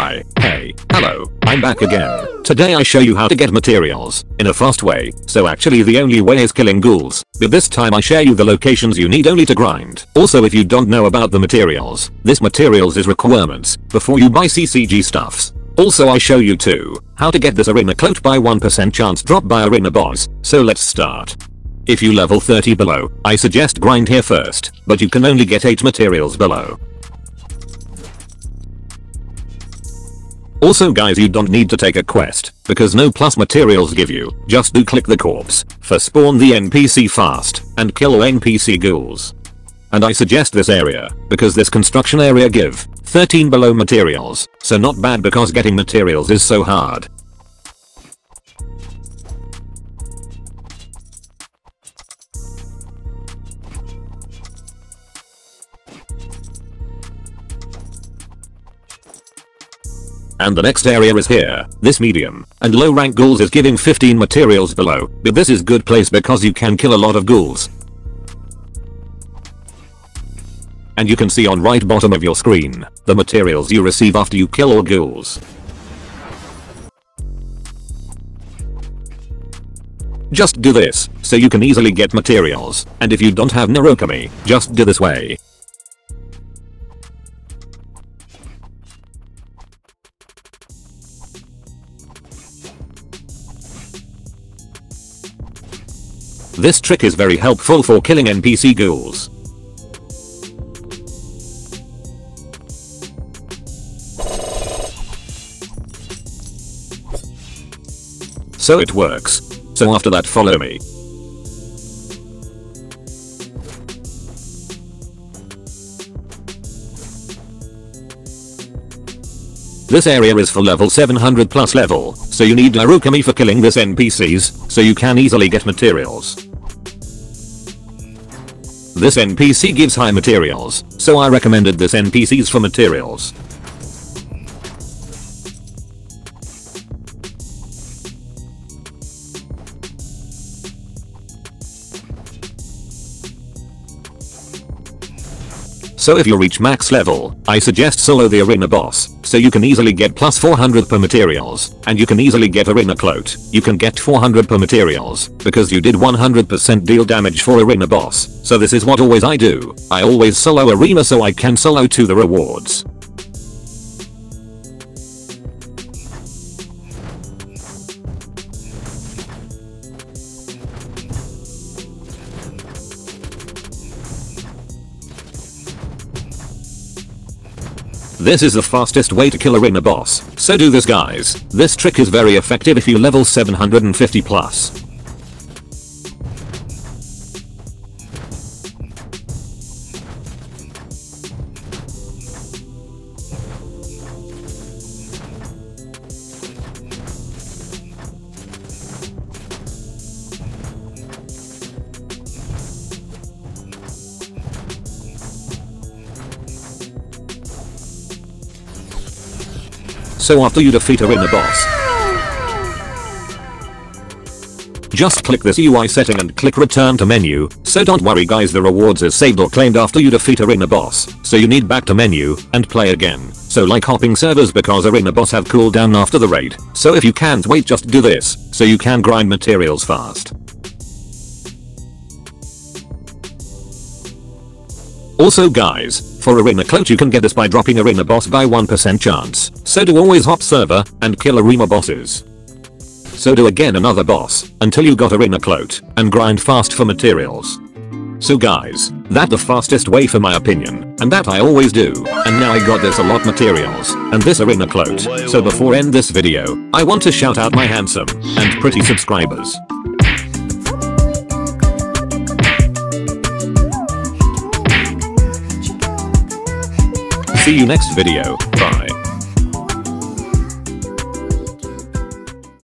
Hi, hey, hello, I'm back again. Today I show you how to get materials in a fast way, so actually the only way is killing ghouls, but this time I share you the locations you need only to grind. Also, if you don't know about the materials, this materials is requirements before you buy CCG stuffs. Also I show you too how to get this Arima Cloat by 1% chance drop by Arima boss, so let's start. If you level 30 below, I suggest grind here first, but you can only get 8 materials below. Also guys, you don't need to take a quest, because no plus materials give you, just do click the corpse, for spawn the NPC fast, and kill all NPC ghouls. And I suggest this area, because this construction area give 13 below materials, so not bad because getting materials is so hard. And the next area is here, this medium and low rank ghouls is giving 15 materials below, but this is good place because you can kill a lot of ghouls. And you can see on right bottom of your screen, the materials you receive after you kill all ghouls. Just do this, so you can easily get materials, and if you don't have Narokami, just do this way. This trick is very helpful for killing NPC ghouls. So it works. So after that, follow me. This area is for level 700 plus level, so you need Arukami for killing this NPCs, so you can easily get materials. This NPC gives high materials, so I recommended this NPCs for materials. So if you reach max level, I suggest solo the Arima boss, so you can easily get plus 400 per materials, and you can easily get Arima Cloat. You can get 400 per materials, because you did 100% deal damage for Arima boss, so this is what always I do. I always solo Arima so I can solo to the rewards. This is the fastest way to kill Arima boss, so do this guys. This trick is very effective if you level 750 plus. So after you defeat Arima boss, just click this UI setting and click return to menu. So don't worry guys, the rewards is saved or claimed after you defeat Arima boss, so you need back to menu and play again. So like hopping servers because Arima boss have cooldown after the raid, so if you can't wait just do this, so you can grind materials fast. Also guys, for Arima Cloat you can get this by dropping Arima boss by 1% chance, so do always hop server and kill Arima bosses. So do again another boss until you got Arima Cloat and grind fast for materials. So guys, that the fastest way for my opinion, and that I always do, and now I got this a lot materials and this Arima Cloat, so before end this video, I want to shout out my handsome and pretty subscribers. See you next video, bye.